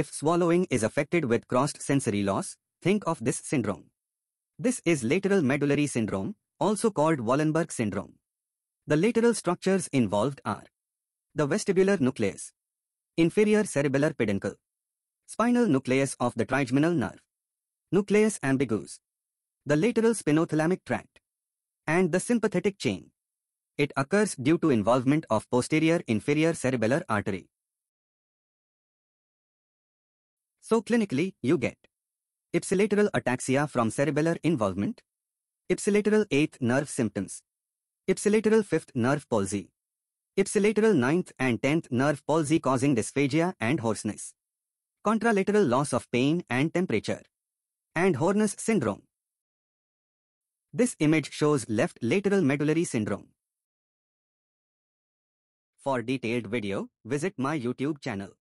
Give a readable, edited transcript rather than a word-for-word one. If swallowing is affected with crossed sensory loss, think of this syndrome. This is lateral medullary syndrome, also called Wallenberg syndrome. The lateral structures involved are the vestibular nucleus, inferior cerebellar peduncle, spinal nucleus of the trigeminal nerve, nucleus ambiguus, the lateral spinothalamic tract, and the sympathetic chain. It occurs due to involvement of posterior inferior cerebellar artery. So clinically, you get ipsilateral ataxia from cerebellar involvement, ipsilateral 8th nerve symptoms, ipsilateral 5th nerve palsy, ipsilateral 9th and 10th nerve palsy causing dysphagia and hoarseness, contralateral loss of pain and temperature, and Horner's syndrome. This image shows left lateral medullary syndrome. For detailed video, visit my YouTube channel.